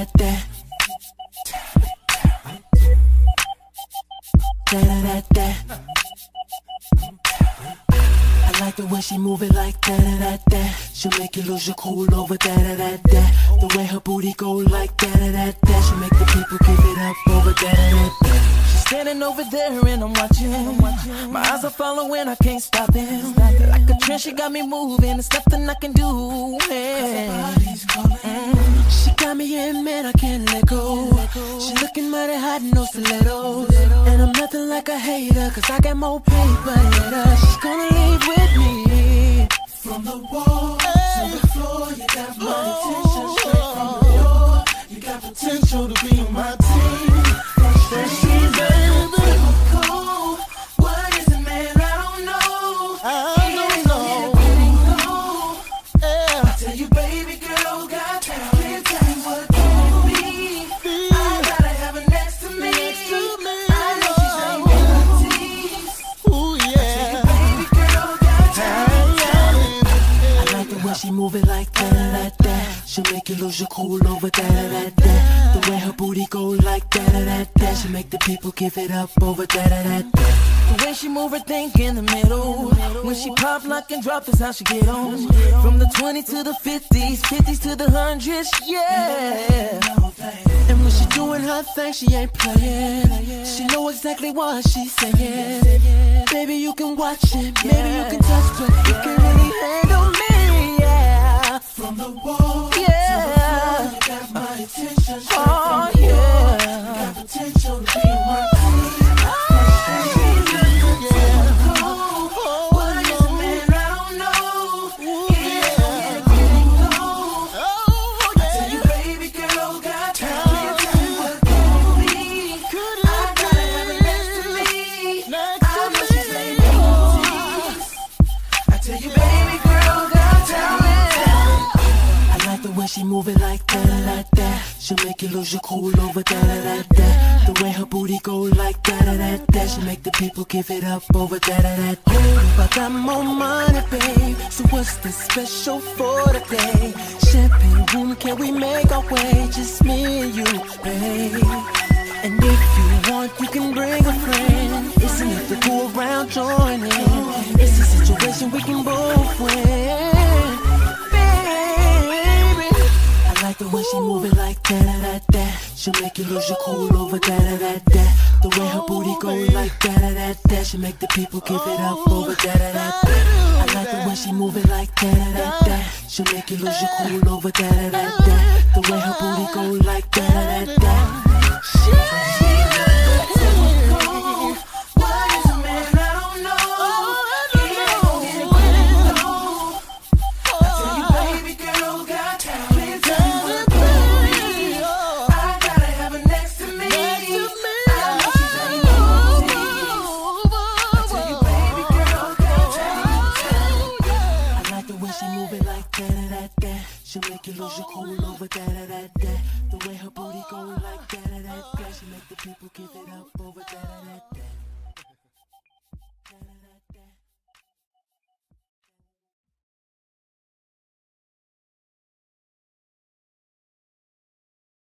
like that. I like the way she move it like that. She'll make you lose your cool over that. The way her booty go like that. She'll make the people give it up over that. She's standing over there and I'm watching. My eyes are following, I can't stop it. Like a trend, she got me moving. It's nothing I can do. She got me in, man, I can't let go. She looking mighty hot, no stilettos. And I'm nothing like a hater, cause I got more paper than her. She's gonna leave with me. From the wall to the floor, you got my attention. Straight from the door, you got potential to be on my team. Fresh baby, cold. What is it, man? I don't know. I tell you, baby girl, got time. Can't tell you what can it be. I gotta have her next to me. I know she's ain't gonna tease. Ooh yeah. I tell you, baby girl, got time. I like the way she move it like that. She'll make you lose your cool over that. The way her booty go like that. She'll make the people give it up over that. The way she move her thing in the middle. When she pop, lock, and drop, that's how she get on. From the 20 to the 50s, 50s to the 100s, yeah. And when she doing her thing, she ain't playing. She know exactly what she's saying. Baby, you can watch it, maybe you can touch it. You can really handle me, yeah. From the wall, yeah. To the floor, you got my attention. Oh, yeah. You got potential to be my queen. She move it like that. She'll make you lose your cool over that. The way her booty go like that. She'll make the people give it up over that. Ooh, I got more money, babe. So what's the special for today? Champagne room, can we make our way? Just me and you, babe. And if you want, you can bring a friend. It's enough to go around joining. It's a situation we can both win. I like the way she move it like that. She'll make you lose your cool over that. The way her booty go like that. She'll make the people give it up over that. I like the way she move it like that. She'll make you lose your cool over that. The way her booty go like that. She'll make you lose your cool over that. The way her booty go like that. She'll make the people give it up over that.